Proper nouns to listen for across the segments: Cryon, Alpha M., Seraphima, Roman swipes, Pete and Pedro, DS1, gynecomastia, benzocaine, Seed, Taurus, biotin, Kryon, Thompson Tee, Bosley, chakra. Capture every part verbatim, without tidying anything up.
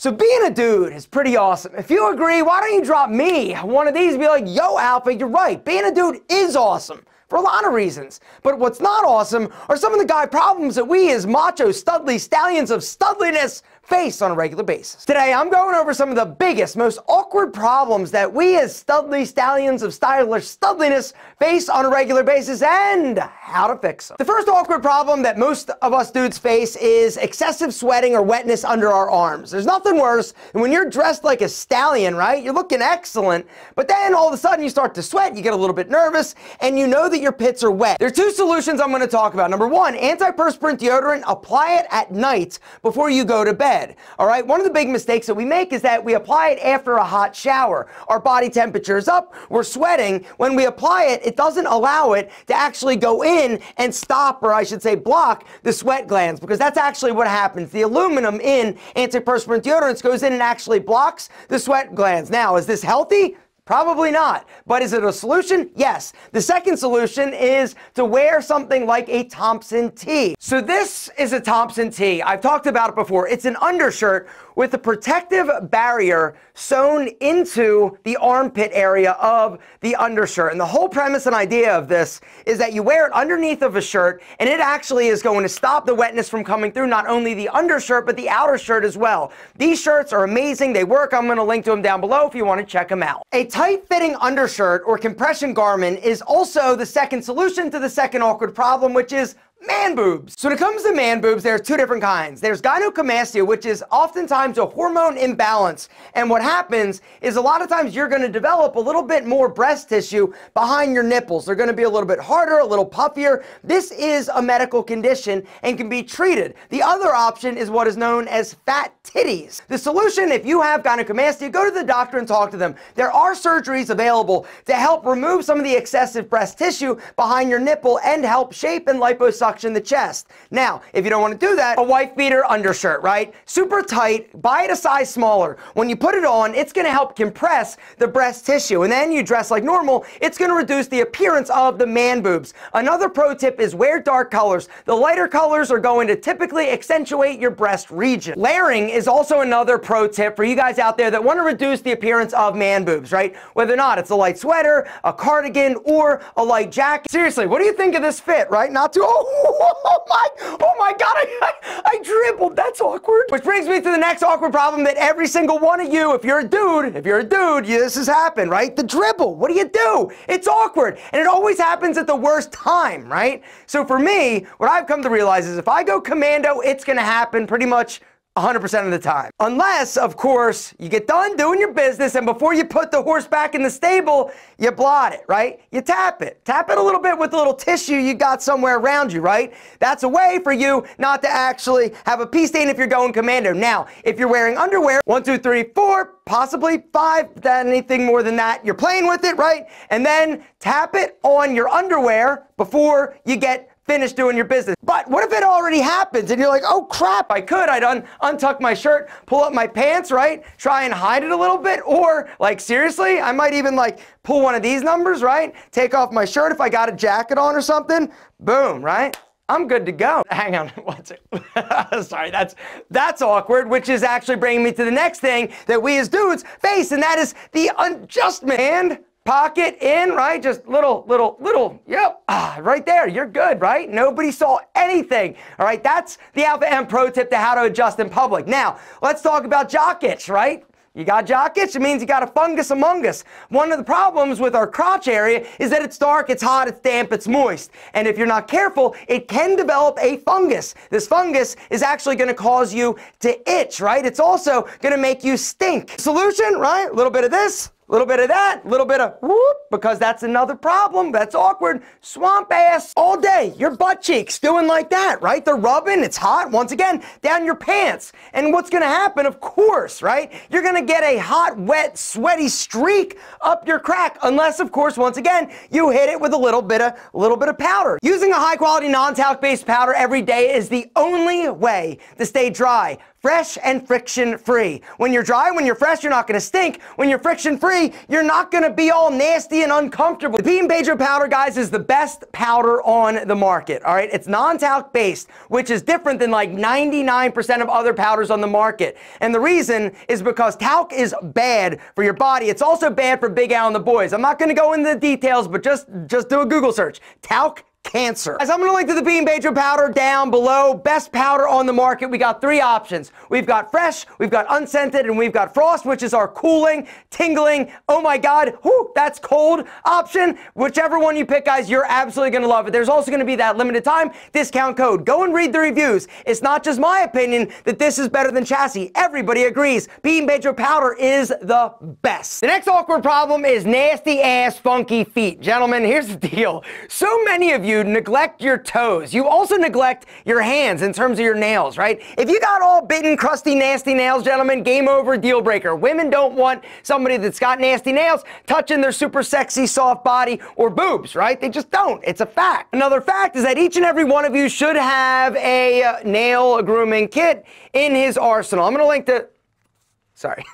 So being a dude is pretty awesome. If you agree, why don't you drop me one of these and be like, yo, Alpha, you're right. Being a dude is awesome for a lot of reasons. But what's not awesome are some of the guy problems that we as macho, studly stallions of studliness face on a regular basis. Today, I'm going over some of the biggest, most awkward problems that we as studly stallions of stylish studliness face on a regular basis and how to fix them. The first awkward problem that most of us dudes face is excessive sweating or wetness under our arms. There's nothing worse than when you're dressed like a stallion, right? You're looking excellent, but then all of a sudden you start to sweat, you get a little bit nervous, and you know that your pits are wet. There are two solutions I'm going to talk about. Number one, antiperspirant deodorant, apply it at night before you go to bed. All right, one of the big mistakes that we make is that we apply it after a hot shower. Our body temperature is up, we're sweating. When we apply it, it doesn't allow it to actually go in and stop, or I should say block, the sweat glands, because that's actually what happens. The aluminum in antiperspirant deodorants goes in and actually blocks the sweat glands. Now, is this healthy? Probably not, but is it a solution? Yes. The second solution is to wear something like a Thompson tee. So this is a Thompson tee. I've talked about it before. It's an undershirt with a protective barrier sewn into the armpit area of the undershirt. And the whole premise and idea of this is that you wear it underneath of a shirt, and it actually is going to stop the wetness from coming through, not only the undershirt, but the outer shirt as well. These shirts are amazing. They work. I'm going to link to them down below if you want to check them out. A tight-fitting undershirt or compression garment is also the second solution to the second awkward problem, which is man boobs. So when it comes to man boobs, there's two different kinds. There's gynecomastia, which is oftentimes a hormone imbalance. And what happens is a lot of times you're going to develop a little bit more breast tissue behind your nipples. They're going to be a little bit harder, a little puffier. This is a medical condition and can be treated. The other option is what is known as fat titties. The solution, if you have gynecomastia, go to the doctor and talk to them. There are surgeries available to help remove some of the excessive breast tissue behind your nipple and help shape and liposuction the chest. Now, if you don't want to do that, a wife beater undershirt, right? Super tight, buy it a size smaller. When you put it on, it's going to help compress the breast tissue, and then you dress like normal. It's going to reduce the appearance of the man boobs. Another pro tip is wear dark colors. The lighter colors are going to typically accentuate your breast region. Layering is also another pro tip for you guys out there that want to reduce the appearance of man boobs, right? Whether or not it's a light sweater, a cardigan, or a light jacket. Seriously, what do you think of this fit, right? Not too old. Oh my, oh my God, I, I, I dribbled. That's awkward. Which brings me to the next awkward problem that every single one of you, if you're a dude, if you're a dude, you, this has happened, right? The dribble. What do you do? It's awkward. And it always happens at the worst time, right? So for me, what I've come to realize is if I go commando, it's going to happen pretty much one hundred percent of the time. Unless, of course, you get done doing your business and before you put the horse back in the stable, you blot it, right? You tap it. Tap it a little bit with a little tissue you got somewhere around you, right? That's a way for you not to actually have a pee stain if you're going commando. Now, if you're wearing underwear, one, two, three, four, possibly five, then anything more than that, you're playing with it, right? And then tap it on your underwear before you get finish doing your business. But what if it already happens and you're like, oh crap, I could. I'd un untuck my shirt, pull up my pants, right? Try and hide it a little bit, or like seriously, I might even like pull one of these numbers, right? Take off my shirt if I got a jacket on or something. Boom, right? I'm good to go. Hang on, what's it? Sorry, that's that's awkward, which is actually bringing me to the next thing that we as dudes face, and that is the unjust man. Pocket in, right? Just little, little, little, yep, ah, right there. You're good, right? Nobody saw anything. All right, that's the Alpha M pro tip to how to adjust in public. Now, let's talk about jock itch, right? You got jock itch, it means you got a fungus among us. One of the problems with our crotch area is that it's dark, it's hot, it's damp, it's moist. And if you're not careful, it can develop a fungus. This fungus is actually going to cause you to itch, right? It's also going to make you stink. Solution, right? A little bit of this. Little bit of that, little bit of whoop, because that's another problem. That's awkward. Swamp ass all day. Your butt cheeks doing like that, right? They're rubbing. It's hot. Once again, down your pants. And what's going to happen, of course, right? You're going to get a hot, wet, sweaty streak up your crack, unless, of course, once again, you hit it with a little bit of little bit of powder. Using a high-quality non-talc-based powder every day is the only way to stay dry fresh and friction-free. When you're dry, when you're fresh, you're not gonna stink. When you're friction-free, you're not gonna be all nasty and uncomfortable. The Pete and Pedro powder, guys, is the best powder on the market, all right? It's non-talc based, which is different than like ninety-nine percent of other powders on the market. And the reason is because talc is bad for your body. It's also bad for Big Al and the boys. I'm not gonna go into the details, but just, just do a Google search. Talc cancer. As I'm gonna link to the Pete and Pedro powder down below, best powder on the market. We got three options. We've got fresh, we've got unscented, and we've got frost, which is our cooling, tingling, oh my god, whoo, that's cold option. Whichever one you pick, guys, you're absolutely gonna love it. There's also gonna be that limited time discount code. Go and read the reviews. It's not just my opinion that this is better than Chassis. Everybody agrees. Pete and Pedro powder is the best. The next awkward problem is nasty ass funky feet. Gentlemen, here's the deal. So many of you You neglect your toes. You also neglect your hands in terms of your nails, right? If you got all bitten, crusty, nasty nails, gentlemen, game over, deal breaker. Women don't want somebody that's got nasty nails touching their super sexy, soft body or boobs, right? They just don't. It's a fact. Another fact is that each and every one of you should have a nail grooming kit in his arsenal. I'm gonna link to Sorry.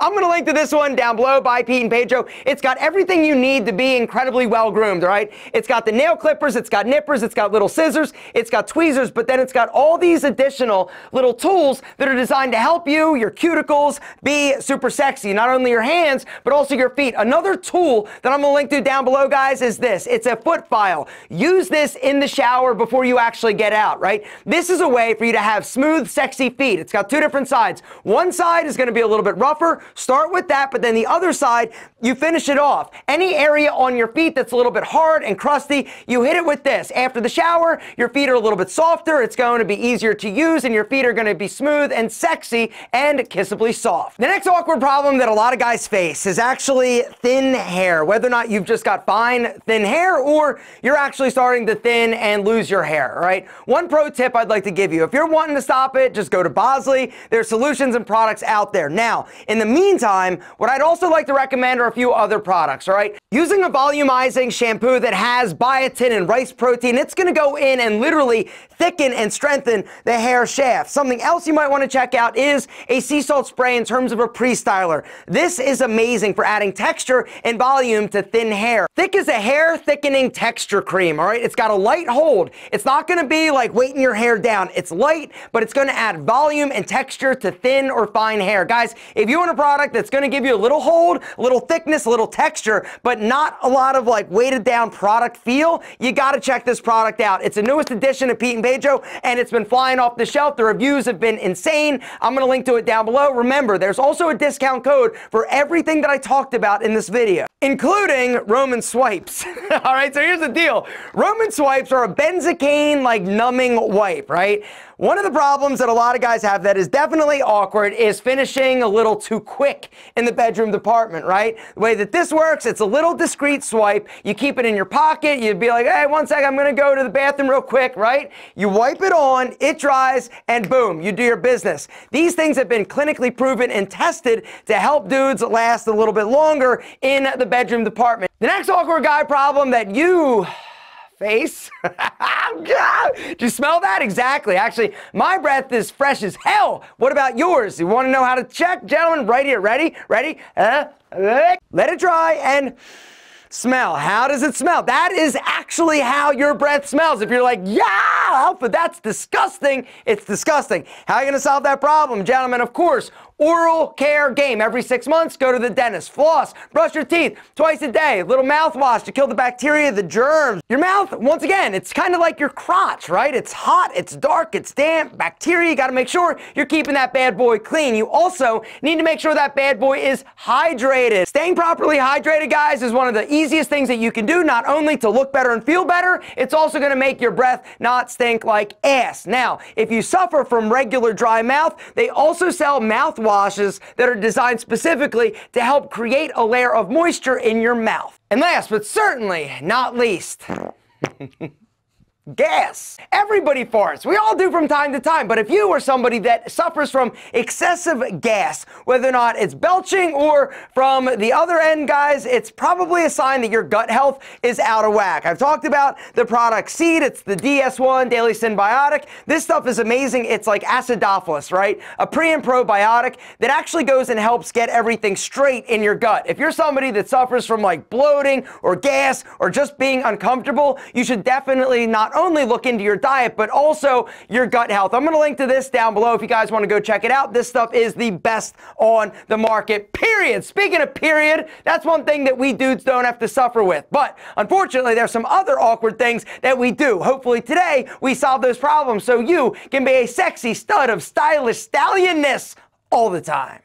I'm going to link to this one down below by Pete and Pedro. It's got everything you need to be incredibly well-groomed, all right? It's got the nail clippers, it's got nippers, it's got little scissors, it's got tweezers, but then it's got all these additional little tools that are designed to help you, your cuticles, be super sexy. Not only your hands, but also your feet. Another tool that I'm going to link to down below, guys, is this. It's a foot file. Use this in the shower before you actually get out, right? This is a way for you to have smooth, sexy feet. It's got two different sides. One side is going to be a little bit rougher, start with that, but then the other side, you finish it off. Any area on your feet that's a little bit hard and crusty, you hit it with this. After the shower, your feet are a little bit softer, it's going to be easier to use, and your feet are going to be smooth and sexy and kissably soft. The next awkward problem that a lot of guys face is actually thin hair, whether or not you've just got fine, thin hair, or you're actually starting to thin and lose your hair, all right? One pro tip I'd like to give you, if you're wanting to stop it, just go to Bosley. There's solutions and products out there. Now, in the meantime, what I'd also like to recommend are a few other products, all right? Using a volumizing shampoo that has biotin and rice protein, it's gonna go in and literally thicken and strengthen the hair shaft. Something else you might wanna check out is a sea salt spray in terms of a pre-styler. This is amazing for adding texture and volume to thin hair. Thick is a hair thickening texture cream, all right? It's got a light hold. It's not gonna be like weighting your hair down. It's light, but it's gonna add volume and texture to thin or fine hair. Guys, if you want a product that's going to give you a little hold, a little thickness, a little texture, but not a lot of like weighted down product feel, you got to check this product out. It's the newest edition of Pete and Pedro, and it's been flying off the shelf. The reviews have been insane. I'm going to link to it down below. Remember, there's also a discount code for everything that I talked about in this video, including Roman swipes. All right, so here's the deal. Roman swipes are a benzocaine like numbing wipe, right? One of the problems that a lot of guys have that is definitely awkward is finishing a little too quick in the bedroom department, right? The way that this works, it's a little discreet swipe. You keep it in your pocket. You'd be like, hey, one sec, I'm gonna go to the bathroom real quick, right? You wipe it on, it dries, and boom, you do your business. These things have been clinically proven and tested to help dudes last a little bit longer in the bedroom department. The next awkward guy problem that you face. Do you smell that? Exactly. Actually, my breath is fresh as hell. What about yours? You want to know how to check? Gentlemen, right here. Ready? Ready? Uh, let it dry and smell. How does it smell? That is actually how your breath smells. If you're like, yeah, Alpha, that's disgusting. It's disgusting. How are you going to solve that problem? Gentlemen, of course, oral care game. Every six months, go to the dentist. Floss, brush your teeth twice a day. A little mouthwash to kill the bacteria, the germs. Your mouth, once again, it's kind of like your crotch, right? It's hot, it's dark, it's damp, bacteria. You got to make sure you're keeping that bad boy clean. You also need to make sure that bad boy is hydrated. Staying properly hydrated, guys, is one of the easiest things that you can do, not only to look better and feel better, it's also going to make your breath not stink like ass. Now, if you suffer from regular dry mouth, they also sell mouthwash washes that are designed specifically to help create a layer of moisture in your mouth. And last but certainly not least, gas. Everybody farts. We all do from time to time. But if you are somebody that suffers from excessive gas, whether or not it's belching or from the other end, guys, it's probably a sign that your gut health is out of whack. I've talked about the product Seed. It's the D S one Daily Symbiotic. This stuff is amazing. It's like acidophilus, right? A pre and probiotic that actually goes and helps get everything straight in your gut. If you're somebody that suffers from like bloating or gas or just being uncomfortable, you should definitely not only look into your diet, but also your gut health. I'm going to link to this down below if you guys want to go check it out. This stuff is the best on the market, period. Speaking of period, that's one thing that we dudes don't have to suffer with. But unfortunately, there's some other awkward things that we do. Hopefully today we solve those problems so you can be a sexy stud of stylish stallionness all the time.